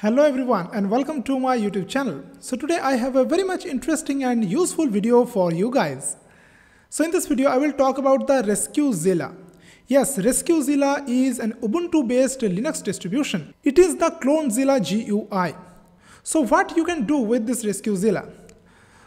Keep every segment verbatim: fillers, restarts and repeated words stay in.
Hello everyone and welcome to my YouTube channel. So today I have a very much interesting and useful video for you guys. So in this video I will talk about the RescueZilla. Yes, RescueZilla is an Ubuntu based Linux distribution. It is the CloneZilla G U I. So what you can do with this RescueZilla?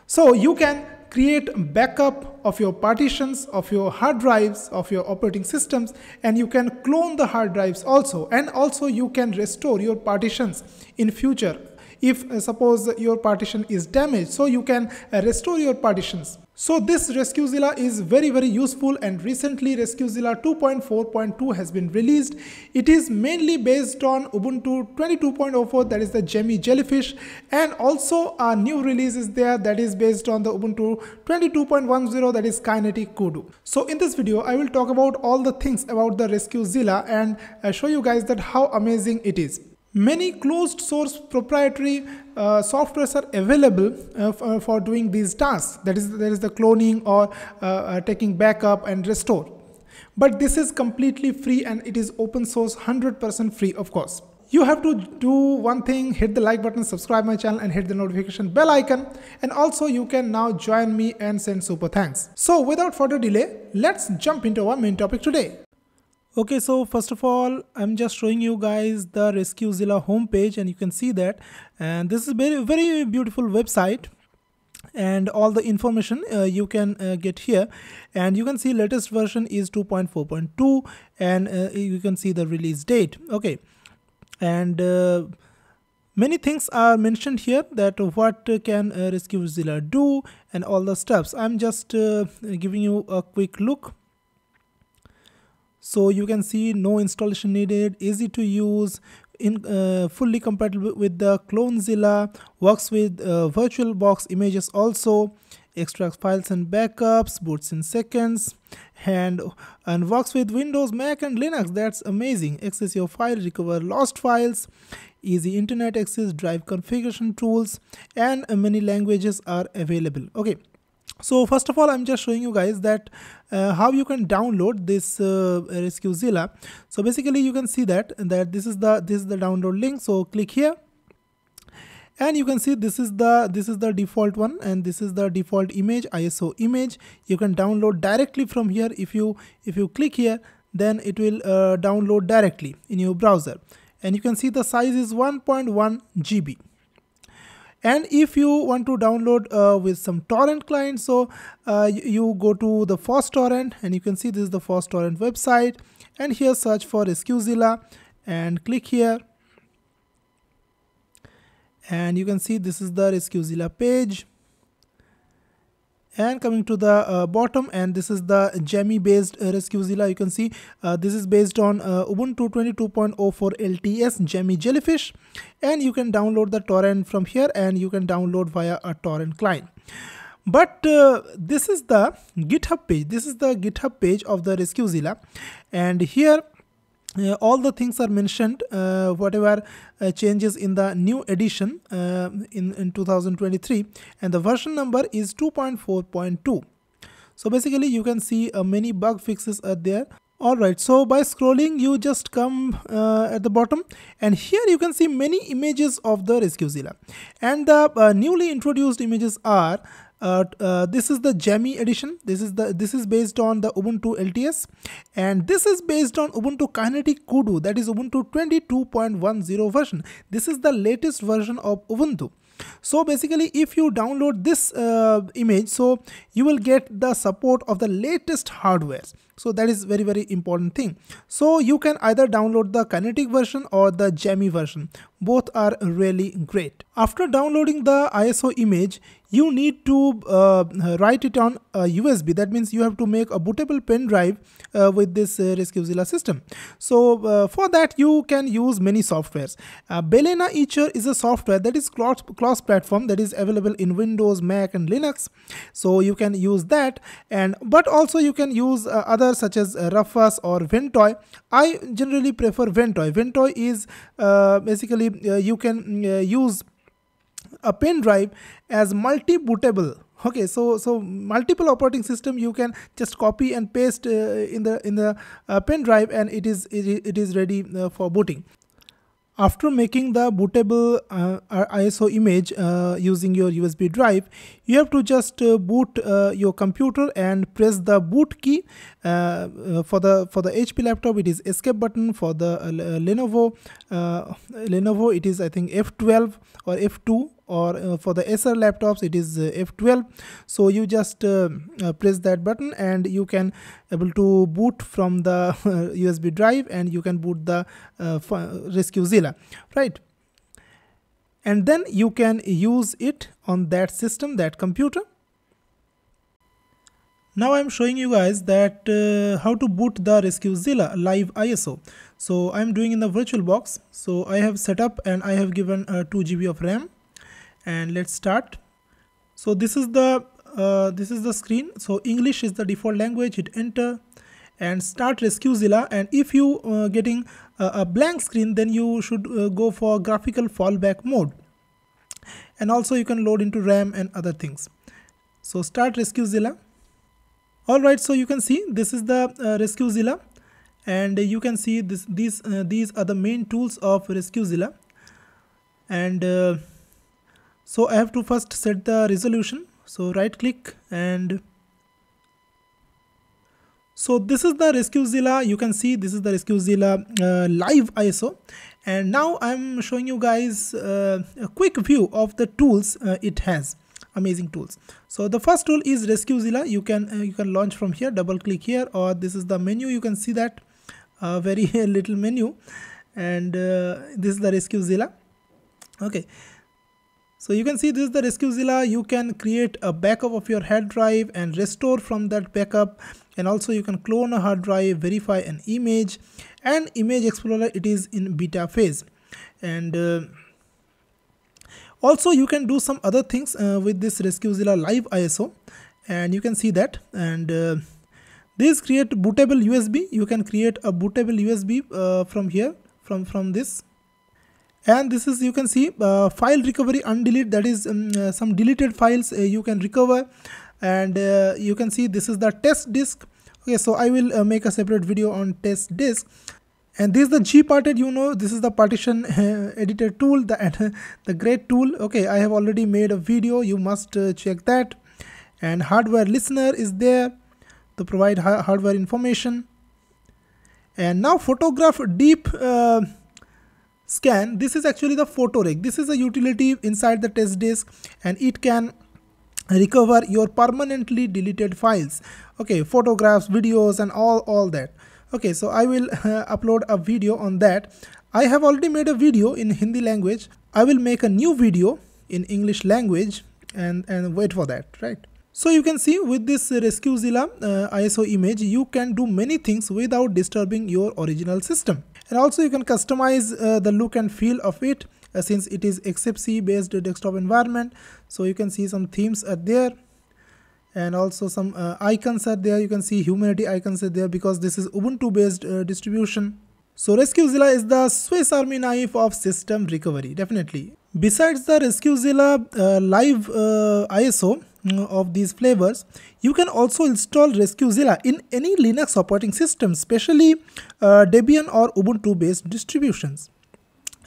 So you can create backup of your partitions, of your hard drives, of your operating systems, and you can clone the hard drives also, and also you can restore your partitions in future. If uh, suppose your partition is damaged, so you can uh, restore your partitions. So this RescueZilla is very very useful, and recently RescueZilla two point four point two has been released. It is mainly based on Ubuntu twenty-two point oh four, that is the Jammy Jellyfish, and also a new release is there that is based on the Ubuntu twenty-two point ten, that is Kinetic Kudu. So in this video I will talk about all the things about the RescueZilla and uh, show you guys that how amazing it is. Many closed source proprietary uh, softwares are available uh, for doing these tasks, that is there is the cloning or uh, uh, taking backup and restore, but this is completely free and it is open source, one hundred percent free. Of course you have to do one thing: hit the like button, subscribe my channel and hit the notification bell icon, and also you can now join me and send super thanks. So without further delay, let's jump into our main topic today. Okay, so first of all, I'm just showing you guys the RescueZilla homepage, and you can see that, and this is very very beautiful website, and all the information uh, you can uh, get here, and you can see latest version is two point four point two, and uh, you can see the release date. Okay, and uh, many things are mentioned here, that what can uh, RescueZilla do and all the steps. I'm just uh, giving you a quick look. So you can see no installation needed, easy to use, in uh, fully compatible with the CloneZilla, works with uh, VirtualBox images also, extracts files and backups, boots in seconds, and and works with Windows, Mac and Linux. That's amazing. Access your file, recover lost files, easy internet access, drive configuration tools, and uh, many languages are available. Okay. So first of all, I'm just showing you guys that uh, how you can download this uh, RescueZilla. So basically you can see that that this is the this is the download link. So click here and you can see this is the this is the default one, and this is the default image, I S O image. You can download directly from here. If you if you click here, then it will uh, download directly in your browser, and you can see the size is one point one gigabytes. And if you want to download uh, with some torrent client, so uh, you, you go to the FosTorrent, and you can see this is the FosTorrent website, and here search for RescueZilla and click here, and you can see this is the RescueZilla page, and coming to the uh, bottom, and this is the Jammy based uh, RescueZilla. You can see uh, this is based on uh, Ubuntu twenty-two point oh four L T S Jammy Jellyfish, and you can download the torrent from here, and you can download via a torrent client. But uh, this is the GitHub page. This is the GitHub page of the RescueZilla, and here Uh, all the things are mentioned, uh, whatever uh, changes in the new edition uh, in, in two thousand twenty-three, and the version number is two point four point two. So basically you can see uh, many bug fixes are there. Alright, so by scrolling you just come uh, at the bottom, and here you can see many images of the RescueZilla, and the uh, newly introduced images are Uh, uh, this is the Jammy edition. This is the this is based on the Ubuntu L T S, and this is based on Ubuntu Kinetic Kudu, that is Ubuntu twenty-two point ten version. This is the latest version of Ubuntu. So basically if you download this uh, image, so you will get the support of the latest hardware. So that is very very important thing. So you can either download the Kinetic version or the Jammy version. Both are really great. After downloading the I S O image, you need to uh, write it on a U S B. That means you have to make a bootable pen drive uh, with this uh, RescueZilla system. So uh, for that you can use many softwares. Uh, Belena Eacher is a software that is cross-platform, that is available in Windows, Mac and Linux. So you can use that, and but also you can use uh, other such as uh, Rufus or Ventoy. I generally prefer Ventoy. Ventoy is uh, basically uh, you can uh, use a pen drive as multi-bootable. Okay, so so multiple operating system you can just copy and paste uh, in the in the uh, pen drive, and it is it, it is ready uh, for booting. After making the bootable uh, I S O image uh, using your U S B drive, you have to just uh, boot uh, your computer and press the boot key. Uh, uh, for the for the H P laptop, it is escape button. For the uh, uh, Lenovo uh, Lenovo, it is I think F twelve or F two. Or uh, for the Acer laptops, it is uh, F twelve. So you just uh, uh, press that button and you can able to boot from the uh, U S B drive, and you can boot the uh, RescueZilla, right? And then you can use it on that system, that computer. Now I'm showing you guys that uh, how to boot the RescueZilla live I S O. So I'm doing in the VirtualBox. So I have set up and I have given uh, two G B of RAM. And let's start. So this is the uh, this is the screen. So English is the default language. Hit enter and start RescueZilla. And if you uh, getting uh, a blank screen, then you should uh, go for graphical fallback mode. And also you can load into RAM and other things. So start RescueZilla. All right. So you can see this is the uh, RescueZilla, and you can see this these uh, these are the main tools of RescueZilla, and uh, so I have to first set the resolution. So right click, and so this is the RescueZilla. You can see this is the RescueZilla uh, live I S O. And now I'm showing you guys uh, a quick view of the tools uh, it has. Amazing tools. So the first tool is RescueZilla. You can uh, you can launch from here. Double click here, or this is the menu. You can see that uh, very little menu, and uh, this is the RescueZilla. Okay. So you can see this is the RescueZilla. You can create a backup of your hard drive and restore from that backup, and also you can clone a hard drive, verify an image, and Image Explorer, it is in beta phase. And uh, also you can do some other things uh, with this RescueZilla live I S O, and you can see that. And uh, this create bootable U S B. You can create a bootable U S B uh, from here, from, from this. And this is, you can see uh, file recovery undelete, that is um, uh, some deleted files uh, you can recover. And uh, you can see this is the test disk. Okay, so I will uh, make a separate video on test disk. And this is the GParted. You know, this is the partition uh, editor tool, the, uh, the great tool. Okay, I have already made a video, you must uh, check that. And hardware listener is there to provide ha hardware information. And now photograph deep uh, scan. This is actually the PhotoRec. This is a utility inside the test disk, and it can recover your permanently deleted files. Okay, photographs, videos, and all all that. Okay, so I will uh, upload a video on that. I have already made a video in Hindi language. I will make a new video in English language, and and wait for that, right? So you can see with this RescueZilla uh, I S O image, you can do many things without disturbing your original system. And also you can customize uh, the look and feel of it, uh, since it is Xfce based desktop environment. So you can see some themes are there, and also some uh, icons are there. You can see humanity icons are there because this is Ubuntu based uh, distribution. So RescueZilla is the Swiss Army knife of system recovery, definitely. Besides the RescueZilla uh, live uh, I S O of these flavors, you can also install RescueZilla in any Linux operating system, especially uh, Debian or Ubuntu based distributions.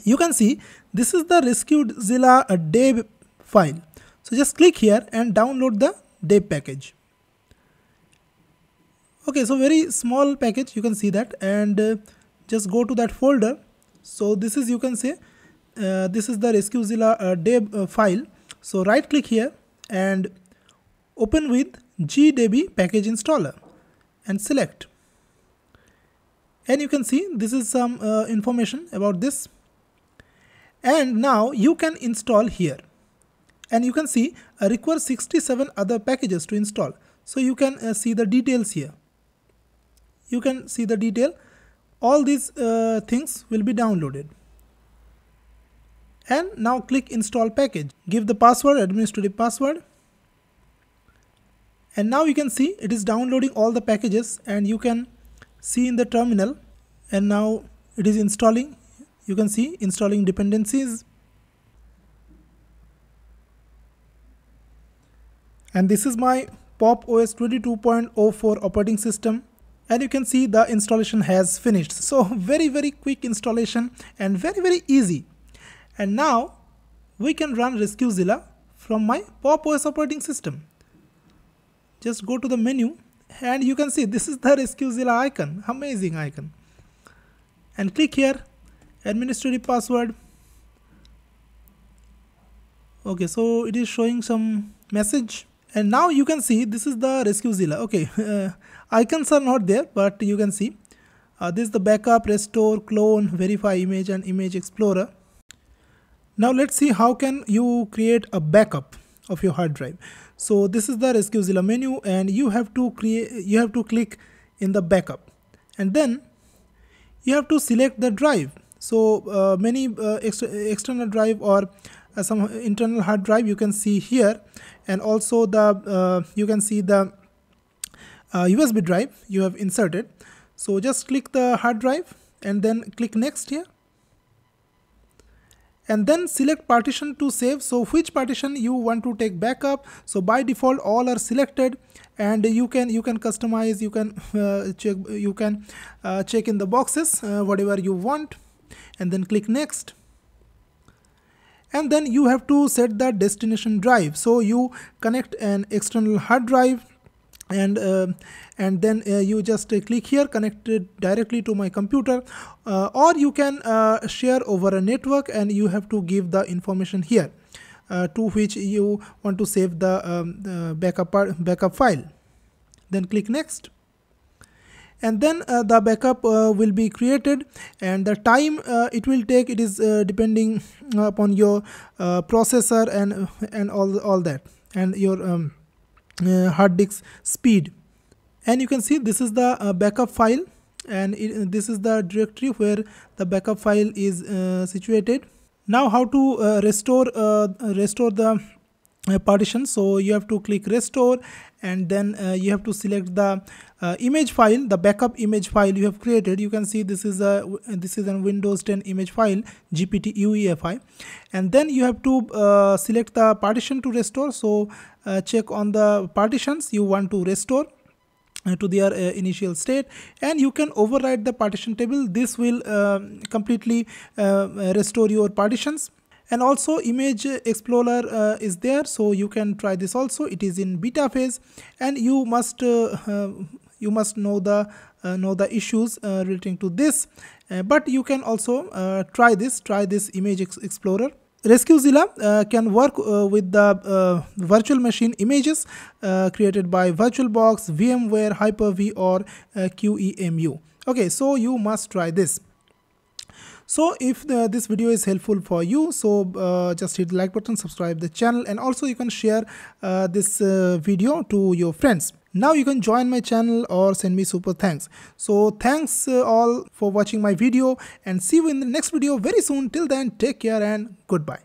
You can see this is the RescueZilla deb file. So just click here and download the deb package. Okay, so very small package, you can see that. And uh, just go to that folder. So this is, you can say uh, this is the RescueZilla uh, deb uh, file. So right click here and open with GDebi package installer and select. And you can see this is some uh, information about this. And now you can install here, and you can see uh, require sixty-seven other packages to install. So you can uh, see the details here. You can see the detail. All these uh, things will be downloaded. And now click install package. Give the password, administrative password. And now you can see it is downloading all the packages, and you can see in the terminal. And now it is installing. You can see installing dependencies. And this is my Pop O S twenty-two point oh four operating system. and you can see the installation has finished. So very very quick installation and very very easy. And now we can run RescueZilla from my Pop O S operating system. Just go to the menu and you can see this is the RescueZilla icon, amazing icon. And click here, administrative password. Okay, so it is showing some message. And now you can see this is the RescueZilla. Okay, uh, icons are not there, but you can see uh, this is the backup, restore, clone, verify image, and image explorer. Now let's see how can you create a backup of your hard drive. So this is the RescueZilla menu, and you have to create. You have to click in the backup, and then you have to select the drive. So uh, many uh, ex external drive or Uh, some internal hard drive you can see here, and also the uh, you can see the uh, U S B drive you have inserted. So just click the hard drive and then click next here, and then select partition to save. So which partition you want to take backup. So by default all are selected, and you can you can customize, you can uh, check you can uh, check in the boxes uh, whatever you want, and then click next. And then you have to set the destination drive. So you connect an external hard drive, and uh, and then uh, you just uh, click here, connect it directly to my computer, uh, or you can uh, share over a network, and you have to give the information here uh, to which you want to save the um, uh, backup backup file. Then click next. And then uh, the backup uh, will be created, and the time uh, it will take, it is uh, depending upon your uh, processor and and all all that, and your um, uh, hard disk speed. And you can see this is the uh, backup file, and it, this is the directory where the backup file is uh, situated. Now how to uh, restore uh, restore the Uh, partition. So you have to click restore, and then uh, you have to select the uh, image file, the backup image file you have created. You can see this is a this is an Windows ten image file, G P T U E F I, and then you have to uh, select the partition to restore. So uh, check on the partitions you want to restore uh, to their uh, initial state, and you can override the partition table. This will uh, completely uh, restore your partitions. And also image explorer uh, is there, so you can try this also. It is in beta phase, and you must uh, uh, you must know the uh, know the issues uh, relating to this, uh, but you can also uh, try this try this image explorer. RescueZilla uh, can work uh, with the uh, virtual machine images uh, created by VirtualBox, VMware, Hyper-V, or uh, Q E M U. Okay, so you must try this. So if the, this video is helpful for you, so uh, just hit the like button, subscribe the channel, and also you can share uh, this uh, video to your friends. Now you can join my channel or send me super thanks. So thanks uh, all for watching my video, and see you in the next video very soon. Till then, take care and goodbye.